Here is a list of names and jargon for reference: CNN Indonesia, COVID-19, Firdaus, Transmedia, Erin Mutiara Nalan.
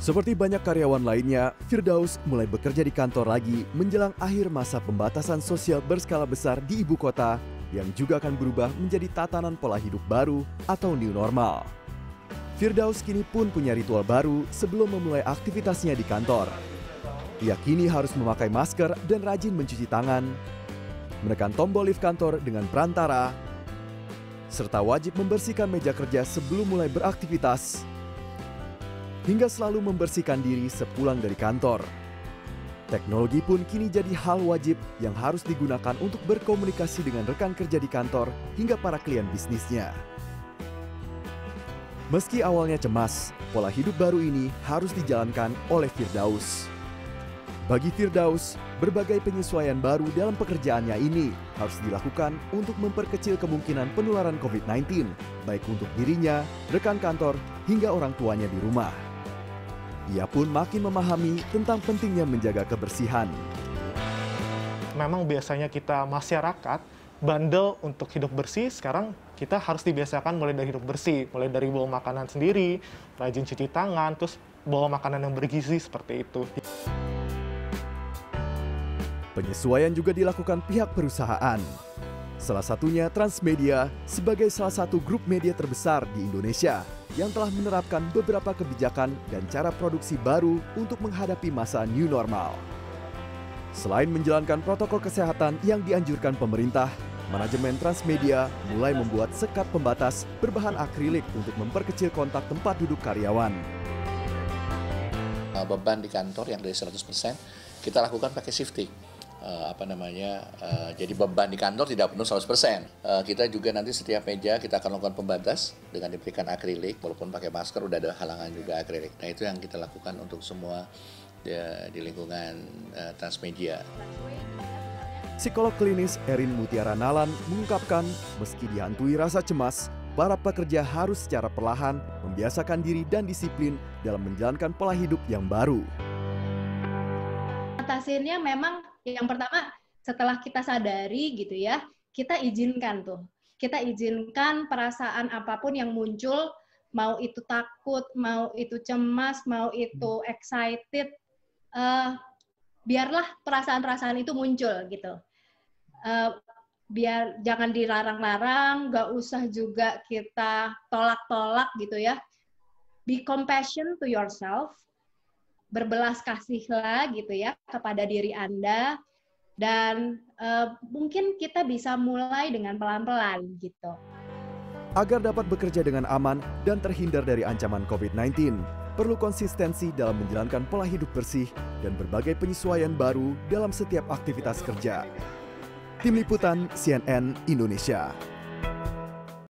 Seperti banyak karyawan lainnya, Firdaus mulai bekerja di kantor lagi menjelang akhir masa pembatasan sosial berskala besar di ibu kota yang juga akan berubah menjadi tatanan pola hidup baru atau new normal. Firdaus kini pun punya ritual baru sebelum memulai aktivitasnya di kantor. Ia kini harus memakai masker dan rajin mencuci tangan, menekan tombol lift kantor dengan perantara, serta wajib membersihkan meja kerja sebelum mulai beraktivitas, hingga selalu membersihkan diri sepulang dari kantor. Teknologi pun kini jadi hal wajib yang harus digunakan untuk berkomunikasi dengan rekan kerja di kantor hingga para klien bisnisnya. Meski awalnya cemas, pola hidup baru ini harus dijalankan oleh Firdaus. Bagi Firdaus, berbagai penyesuaian baru dalam pekerjaannya ini harus dilakukan untuk memperkecil kemungkinan penularan COVID-19, baik untuk dirinya, rekan kantor, hingga orang tuanya di rumah. Ia pun makin memahami tentang pentingnya menjaga kebersihan. Memang biasanya kita masyarakat bandel untuk hidup bersih, sekarang kita harus dibiasakan mulai dari hidup bersih, mulai dari bawa makanan sendiri, rajin cuci tangan, terus bawa makanan yang bergizi seperti itu. Penyesuaian juga dilakukan pihak perusahaan. Salah satunya Transmedia sebagai salah satu grup media terbesar di Indonesia yang telah menerapkan beberapa kebijakan dan cara produksi baru untuk menghadapi masa new normal. Selain menjalankan protokol kesehatan yang dianjurkan pemerintah, manajemen Transmedia mulai membuat sekat pembatas berbahan akrilik untuk memperkecil kontak tempat duduk karyawan. Beban di kantor yang dari 100% kita lakukan pakai shifting. Jadi beban di kantor tidak penuh 100%. Kita juga nanti setiap meja kita akan lakukan pembatas dengan diberikan akrilik, walaupun pakai masker udah ada halangan juga akrilik. Nah itu yang kita lakukan untuk semua di lingkungan Transmedia. Psikolog klinis Erin Mutiara Nalan mengungkapkan, meski dihantui rasa cemas, para pekerja harus secara perlahan membiasakan diri dan disiplin dalam menjalankan pola hidup yang baru. Hasilnya memang yang pertama setelah kita sadari gitu ya, kita izinkan perasaan apapun yang muncul, mau itu takut, mau itu cemas, mau itu excited, biarlah perasaan-perasaan itu muncul gitu, biar jangan dilarang-larang, nggak usah juga kita tolak-tolak gitu ya. Be compassion to yourself. Berbelas kasihlah gitu ya kepada diri Anda, dan mungkin kita bisa mulai dengan pelan-pelan gitu. Agar dapat bekerja dengan aman dan terhindar dari ancaman COVID-19, perlu konsistensi dalam menjalankan pola hidup bersih dan berbagai penyesuaian baru dalam setiap aktivitas kerja. Tim Liputan CNN Indonesia.